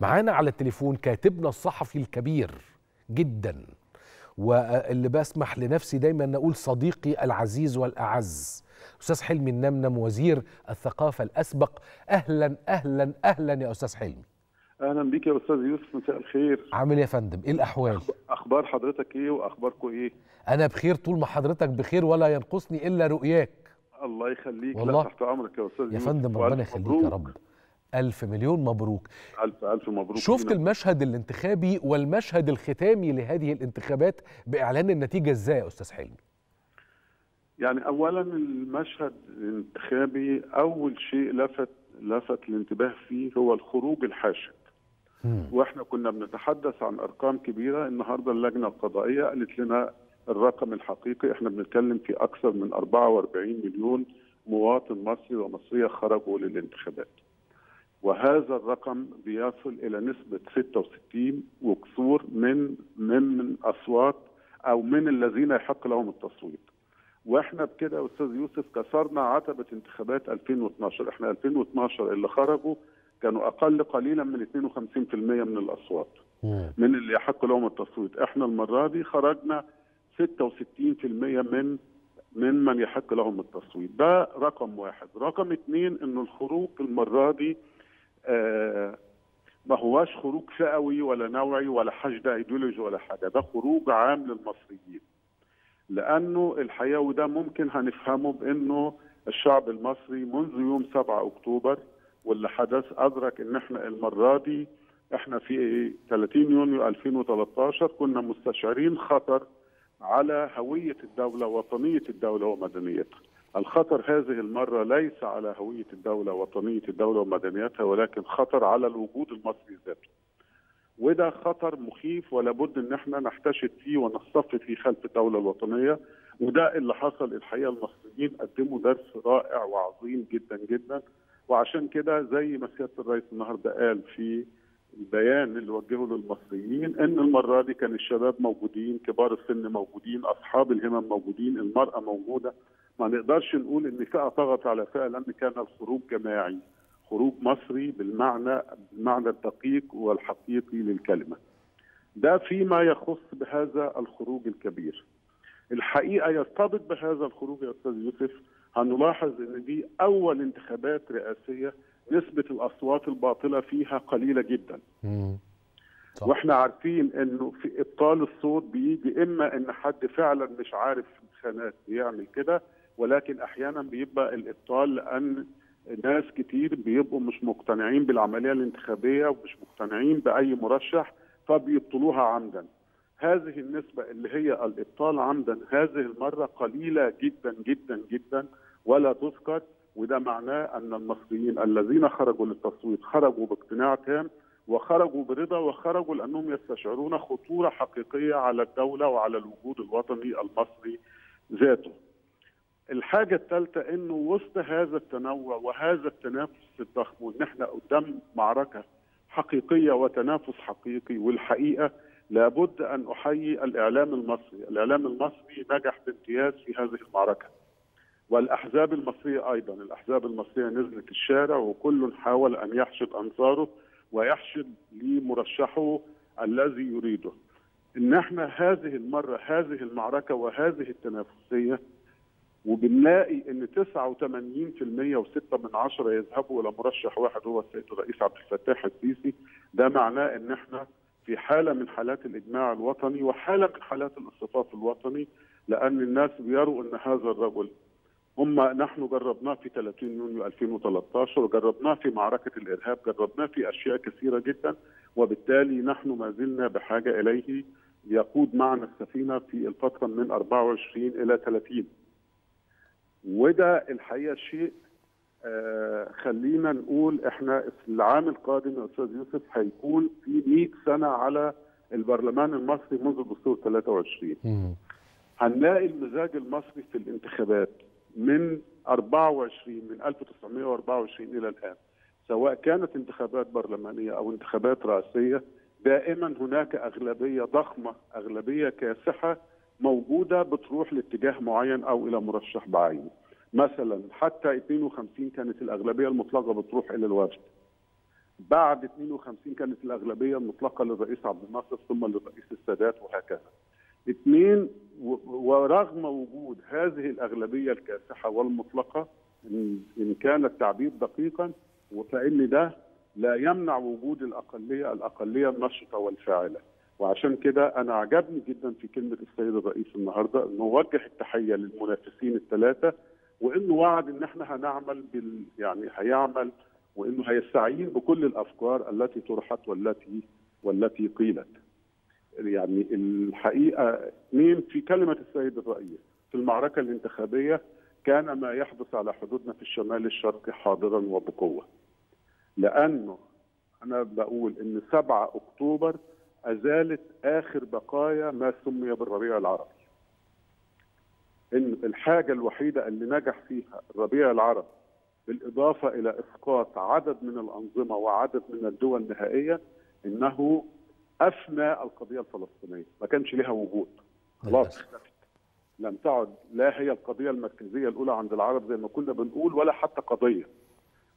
معانا على التليفون كاتبنا الصحفي الكبير جدا، واللي بسمح لنفسي دايما أن أقول صديقي العزيز والأعز، أستاذ حلمي النمنم وزير الثقافة الأسبق. أهلا أهلا أهلا يا أستاذ حلمي. أهلا بيك يا أستاذ يوسف، مساء الخير. عامل يا فندم؟ إيه الأحوال؟ أخبار حضرتك إيه وأخباركم إيه؟ أنا بخير طول ما حضرتك بخير، ولا ينقصني إلا رؤياك. الله يخليك، والله تحت أمرك يا أستاذ يوسف. يا فندم ربنا يخليك يا رب. ألف مليون مبروك. ألف مبروك. شفت المشهد الانتخابي والمشهد الختامي لهذه الانتخابات بإعلان النتيجة إزاي يا أستاذ حلمي؟ يعني أولا المشهد الانتخابي أول شيء لفت الانتباه فيه هو الخروج الحاشد. وإحنا كنا بنتحدث عن أرقام كبيرة، النهاردة اللجنة القضائية قالت لنا الرقم الحقيقي، إحنا بنتكلم في أكثر من 44 مليون مواطن مصري ومصرية خرجوا للانتخابات. وهذا الرقم بيصل إلى نسبة 66 وكسور من أصوات أو من الذين يحق لهم التصويت. وإحنا بكده يا أستاذ يوسف كسرنا عتبة انتخابات 2012، إحنا 2012 اللي خرجوا كانوا أقل قليلا من 52% من الأصوات من اللي يحق لهم التصويت، إحنا المرة دي خرجنا 66% من يحق لهم التصويت، ده رقم واحد. رقم اثنين إنه الخروج المرة دي ما هواش خروج فئوي ولا نوعي ولا حشد ايديولوجي ولا حاجه، ده خروج عام للمصريين. لانه الحقيقه وده ممكن هنفهمه بانه الشعب المصري منذ يوم 7 اكتوبر واللي حدث ادرك ان احنا المره دي احنا في 30 يونيو 2013 كنا مستشعرين خطر على هويه الدوله وطنيه الدوله ومدنيتها. الخطر هذه المرة ليس على هوية الدولة وطنية الدولة ومدنيتها، ولكن خطر على الوجود المصري ذاته. وده خطر مخيف ولابد ان احنا نحتشد فيه ونصطف فيه خلف الدولة الوطنية، وده اللي حصل. الحقيقة المصريين قدموا درس رائع وعظيم جدا جدا، وعشان كده زي ما سيادة الرئيس النهارده قال في البيان اللي وجهه للمصريين ان المرة دي كان الشباب موجودين، كبار السن موجودين، اصحاب الهمم موجودين، المرأة موجودة. ما نقدرش نقول ان فئه ضغط على فئه، لان كان الخروج جماعي، خروج مصري بالمعنى الدقيق والحقيقي للكلمه. ده فيما يخص بهذا الخروج الكبير. الحقيقه يرتبط بهذا الخروج يا استاذ يوسف هنلاحظ ان دي اول انتخابات رئاسيه نسبه الاصوات الباطله فيها قليله جدا. واحنا عارفين انه في ابطال الصوت بيجي اما ان حد فعلا مش عارف خانات بيعمل كده، ولكن احيانا بيبقى الابطال لان ناس كتير بيبقوا مش مقتنعين بالعمليه الانتخابيه ومش مقتنعين باي مرشح فبيبطلوها عمدا. هذه النسبه اللي هي الابطال عمدا هذه المره قليله جدا جدا جدا ولا تذكر، وده معناه ان المصريين الذين خرجوا للتصويت خرجوا باقتناع تام وخرجوا برضا، وخرجوا لانهم يستشعرون خطوره حقيقيه على الدوله وعلى الوجود الوطني المصري ذاته. الحاجة الثالثة انه وسط هذا التنوع وهذا التنافس الضخم وان احنا قدام معركة حقيقية وتنافس حقيقي، والحقيقة لابد ان احيي الإعلام المصري، الإعلام المصري نجح بامتياز في هذه المعركة. والأحزاب المصرية ايضا، الأحزاب المصرية نزلت الشارع وكل حاول ان يحشد انصاره ويحشد لمرشحه الذي يريده. ان احنا هذه المرة هذه المعركة وهذه التنافسية، وبنلاقي ان 89.6% يذهبوا الى مرشح واحد هو السيد الرئيس عبد الفتاح السيسي. ده معناه ان احنا في حاله من حالات الاجماع الوطني وحاله من حالات الاصطفاف الوطني، لان الناس بيروا ان هذا الرجل نحن جربناه في 30 يونيو 2013 وجربناه في معركه الارهاب، جربناه في اشياء كثيره جدا، وبالتالي نحن ما زلنا بحاجه اليه يقود معنا السفينه في الفتره من 24 الى 30. وده الحقيقه شيء خلينا نقول احنا العام القادم يا استاذ يوسف هيكون في 100 سنه على البرلمان المصري منذ الدستور 23. هنلاقي المزاج المصري في الانتخابات من 1924 الى الان، سواء كانت انتخابات برلمانيه او انتخابات رئاسيه، دائما هناك اغلبيه ضخمه، اغلبيه كاسحه موجودة بتروح لاتجاه معين أو إلى مرشح بعينه. مثلا حتى 52 كانت الأغلبية المطلقة بتروح إلى الوفد. بعد 52 كانت الاغلبيه المطلقه للرئيس عبد الناصر ثم للرئيس السادات وهكذا. اثنين، ورغم وجود هذه الاغلبيه الكاسحه والمطلقه ان كان التعبير دقيقا، فان ده لا يمنع وجود الاقليه النشطه والفاعله. وعشان كده انا عجبني جدا في كلمه السيد الرئيس النهارده انه وجه التحيه للمنافسين الثلاثه، وانه وعد ان احنا هنعمل هيعمل، وانه هيستعين بكل الافكار التي طرحت والتي قيلت. الحقيقه اثنين، في كلمه السيد الرئيس في المعركه الانتخابيه كان ما يحدث على حدودنا في الشمال الشرقي حاضرا وبقوه. لانه انا بقول ان 7 اكتوبر ازالت اخر بقايا ما سمي بالربيع العربي. ان الحاجه الوحيده اللي نجح فيها الربيع العربي بالاضافه الى اسقاط عدد من الانظمه وعدد من الدول النهائيه انه افنى القضيه الفلسطينيه، ما كانش لها وجود. خلاص لم تعد لا هي القضيه المركزيه الاولى عند العرب زي ما كنا بنقول ولا حتى قضيه.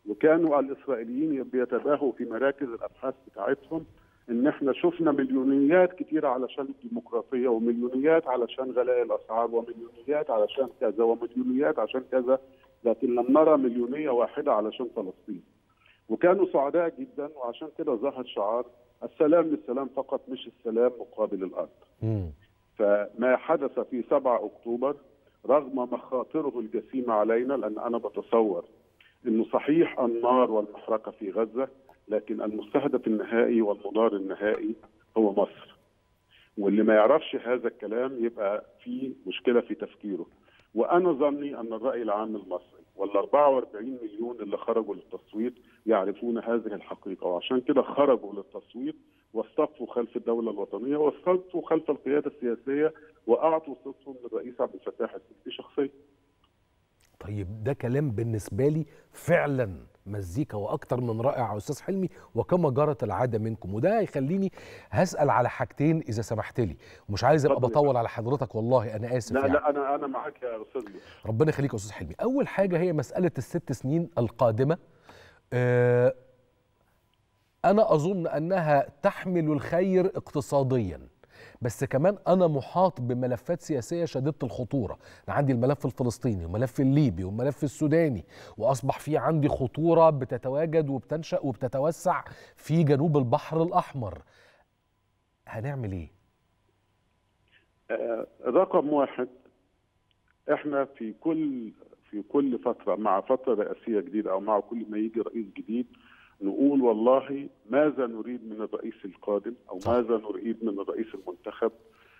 وكانوا الاسرائيليين بيتباهوا في مراكز الابحاث بتاعتهم ان احنا شفنا مليونيات كتيره علشان الديمقراطيه، ومليونيات علشان غلاء الاسعار، ومليونيات علشان كذا، ومليونيات عشان كذا، لكن لم نرى مليونيه واحده علشان فلسطين. وكانوا سعداء جدا، وعشان كده ظهر شعار السلام للسلام فقط، مش السلام مقابل الارض. فما حدث في 7 اكتوبر رغم مخاطره الجسيمه علينا، لان انا بتصور انه صحيح النار والمحرقه في غزه، لكن المستهدف النهائي والمضار النهائي هو مصر. واللي ما يعرفش هذا الكلام يبقى في مشكله في تفكيره. وانا ظني ان الراي العام المصري وال44 مليون اللي خرجوا للتصويت يعرفون هذه الحقيقه، وعشان كده خرجوا للتصويت واصطفوا خلف الدوله الوطنيه، واصطفوا خلف القياده السياسيه، واعطوا صوتهم للرئيس عبد الفتاح السيسي شخصيا. طيب ده كلام بالنسبه لي فعلا مزيكا واكتر من رائع يا استاذ حلمي، وكما جرت العاده منكم. وده هيخليني هسال على حاجتين اذا سمحت لي، ومش عايز ابقى بطول على حضرتك والله، انا اسف. لا لا انا معاك يا استاذ. ربنا يخليك يا استاذ حلمي. اول حاجه هي مساله ال6 سنين القادمه، انا اظن انها تحمل الخير اقتصاديا، بس كمان أنا محاط بملفات سياسية شديدة الخطورة. أنا عندي الملف الفلسطيني والملف الليبي والملف السوداني، وأصبح في عندي خطورة بتتواجد وبتنشأ وبتتوسع في جنوب البحر الأحمر. هنعمل إيه؟ رقم واحد، إحنا في كل فترة مع فترة رئاسية جديدة أو مع كل ما يجي رئيس جديد نقول والله ماذا نريد من الرئيس القادم او ماذا نريد من الرئيس المنتخب،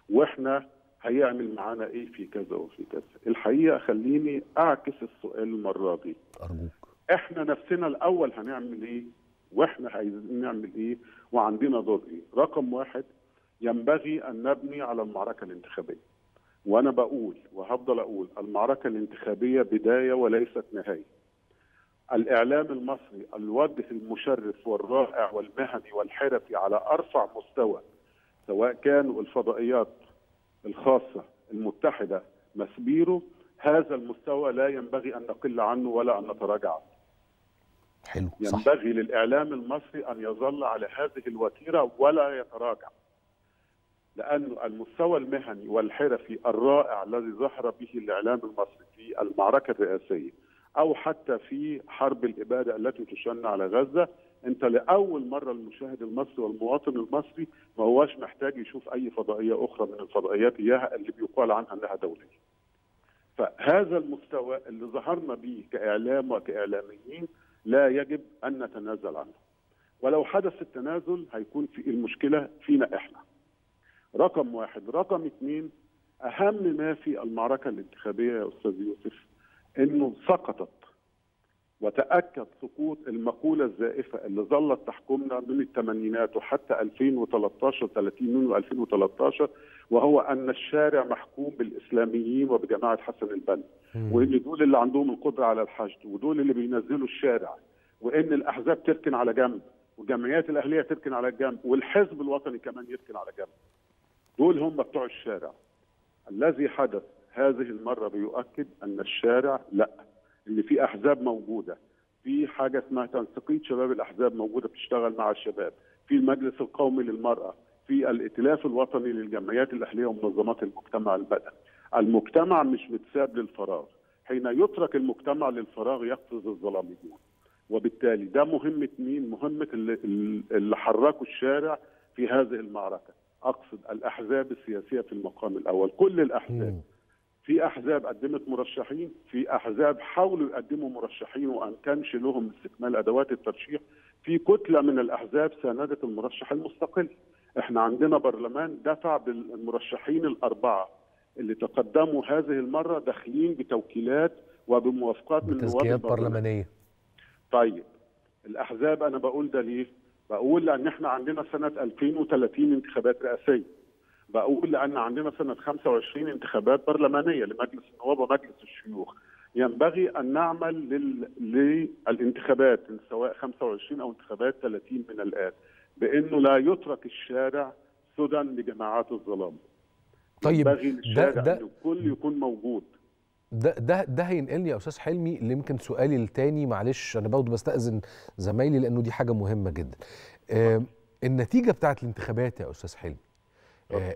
واحنا هيعمل معانا ايه في كذا وفي كذا. الحقيقه خليني اعكس السؤال المره دي، ارجوك. احنا نفسنا الاول هنعمل ايه، واحنا عايزين نعمل ايه، وعندنا دور ايه. رقم واحد، ينبغي ان نبني على المعركه الانتخابيه. وانا بقول وهفضل اقول المعركه الانتخابيه بدايه وليست نهايه. الإعلام المصري الوجه المشرف والرائع والمهني والحرفي على أرفع مستوى، سواء كانوا الفضائيات الخاصة المتحدة ماسبيرو، هذا المستوى لا ينبغي أن نقل عنه ولا أن نتراجع عنه. حلو، صح. ينبغي للإعلام المصري أن يظل على هذه الوتيرة ولا يتراجع، لأن المستوى المهني والحرفي الرائع الذي ظهر به الإعلام المصري في المعركة الرئاسية أو حتى في حرب الإبادة التي تشن على غزة، أنت لأول مرة المشاهد المصري والمواطن المصري ما هواش محتاج يشوف أي فضائية أخرى من الفضائيات إياها اللي بيقال عنها أنها دولية. فهذا المستوى اللي ظهرنا به كإعلام وكإعلاميين لا يجب أن نتنازل عنه، ولو حدث التنازل هيكون في المشكلة فينا إحنا. رقم واحد. رقم اثنين، أهم ما في المعركة الانتخابية يا أستاذ يوسف انه سقطت وتاكد سقوط المقوله الزائفه اللي ظلت تحكمنا من الثمانينات وحتى 2013 2013، وهو ان الشارع محكوم بالاسلاميين وبجماعه حسن البنا، وان دول اللي عندهم القدره على الحشد، ودول اللي بينزلوا الشارع، وان الاحزاب تركن على جنب، والجمعيات الاهليه تركن على جنب، والحزب الوطني كمان يركن على جنب. دول هم بتوع الشارع. الذي حدث هذه المرة بيؤكد أن الشارع لا، إن في أحزاب موجودة في حاجه اسمها تنسيقيه شباب الاحزاب موجوده بتشتغل مع الشباب، في المجلس القومي للمراه، في الائتلاف الوطني للجمعيات الاهليه ومنظمات المجتمع المدني. المجتمع مش متساب للفراغ، حين يترك المجتمع للفراغ يقفز الظلاميون، وبالتالي ده مهمه مين؟ مهمه اللي حركوا الشارع في هذه المعركه، اقصد الاحزاب السياسيه في المقام الاول، كل الاحزاب. في احزاب قدمت مرشحين، في احزاب حاولوا يقدموا مرشحين وان كانش لهم استكمال ادوات الترشيح، في كتله من الاحزاب ساندت المرشح المستقل. احنا عندنا برلمان دفع بالمرشحين الاربعه اللي تقدموا هذه المره داخلين بتوكيلات وبموافقات من التزكيات برلمانيه. طيب الاحزاب، انا بقول ده ليه؟ بقول لان احنا عندنا سنه 2030 انتخابات رئاسيه. بقول لأن عندنا سنة 25 انتخابات برلمانية لمجلس النواب ومجلس الشيوخ. ينبغي أن نعمل للانتخابات سواء 25 أو انتخابات 30 من الآن، بأنه لا يترك الشارع سدى لجماعات الظلام. طيب ينبغي للشارع أن الكل يكون موجود. ده هينقلني يا أستاذ حلمي يمكن سؤالي التاني، معلش أنا برضه بستأذن زمايلي لأنه دي حاجة مهمة جدا. النتيجة بتاعت الانتخابات يا أستاذ حلمي،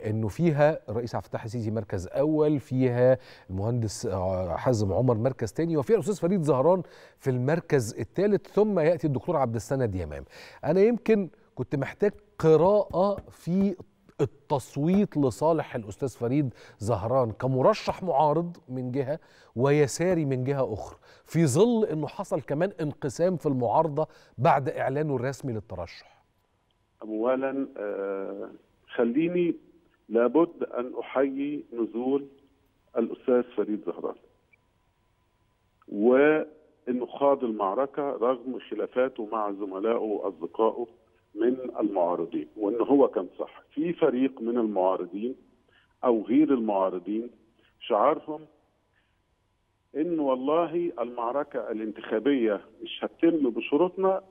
انه فيها الرئيس عبد الفتاح السيسي مركز اول، فيها المهندس حازم عمر مركز ثاني، وفيها الاستاذ فريد زهران في المركز الثالث، ثم ياتي الدكتور عبد السند يمام. انا يمكن كنت محتاج قراءه في التصويت لصالح الاستاذ فريد زهران كمرشح معارض من جهه ويساري من جهه اخرى، في ظل انه حصل كمان انقسام في المعارضه بعد اعلانه الرسمي للترشح. اولا خليني لابد أن أحيي نزول الأستاذ فريد زهران، وأنه خاض المعركة رغم خلافاته مع زملائه وأصدقائه من المعارضين، وأن هو كان صح. في فريق من المعارضين أو غير المعارضين شعارهم أن والله المعركة الانتخابية مش هتتم بشروطنا،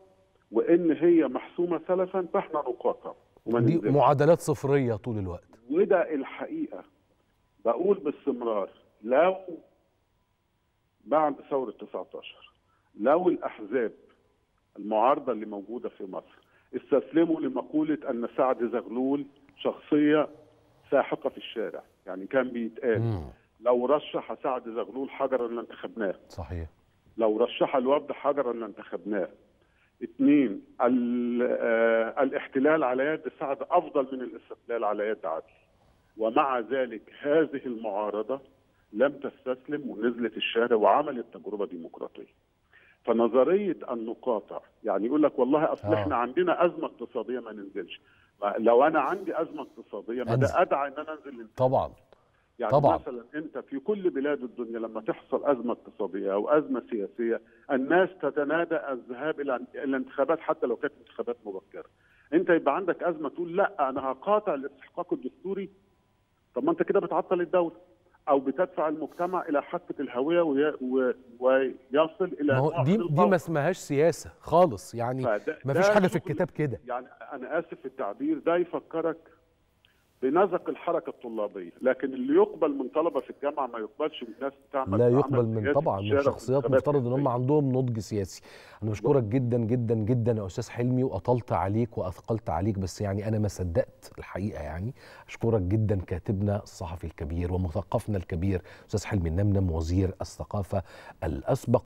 وأن هي محسومة سلفا، فإحنا نقاطع دي معادلات صفرية طول الوقت. وده الحقيقة بقول باستمرار، لو بعد ثورة 19 لو الأحزاب المعارضة اللي موجودة في مصر استسلموا لمقولة أن سعد زغلول شخصية ساحقة في الشارع، يعني كان بيتقال لو رشح سعد زغلول حجرا لانتخبناه، صحيح، لو رشح الوفد حجرا لانتخبناه. اثنين، الاحتلال على يد سعد افضل من الاستقلال على يد عدلي، ومع ذلك هذه المعارضه لم تستسلم ونزلت الشارع وعملت تجربه ديمقراطيه. فنظريه النقاطع، يعني يقول لك والله اصل احنا عندنا ازمه اقتصاديه ما ننزلش، لو انا عندي ازمه اقتصاديه ما ده ادعى ان انا انزل. طبعا يعني طبعا. مثلا انت في كل بلاد الدنيا لما تحصل ازمه اقتصاديه او ازمه سياسيه الناس تتنادى الذهاب الى الانتخابات حتى لو كانت انتخابات مبكره. انت يبقى عندك ازمه تقول لا انا هقاطع الاستحقاق الدستوري، طب ما انت كده بتعطل الدوله او بتدفع المجتمع الى حافه الهويه ويصل الى دي ما اسمهاش سياسه خالص، يعني ما فيش حاجه في الكتاب كده. يعني انا اسف في التعبير، ده يفكرك بنزق الحركه الطلابيه، لكن اللي يقبل من طلبه في الجامعه ما يقبلش من ناس بتعمل، لا يقبل من طبعا من شخصيات مفترض ان هم عندهم نضج سياسي. انا بشكرك جدا جدا جدا يا استاذ حلمي، واطلت عليك واثقلت عليك، بس يعني انا ما صدقت الحقيقه، يعني اشكرك جدا كاتبنا الصحفي الكبير ومثقفنا الكبير استاذ حلمي النمنم وزير الثقافه الاسبق.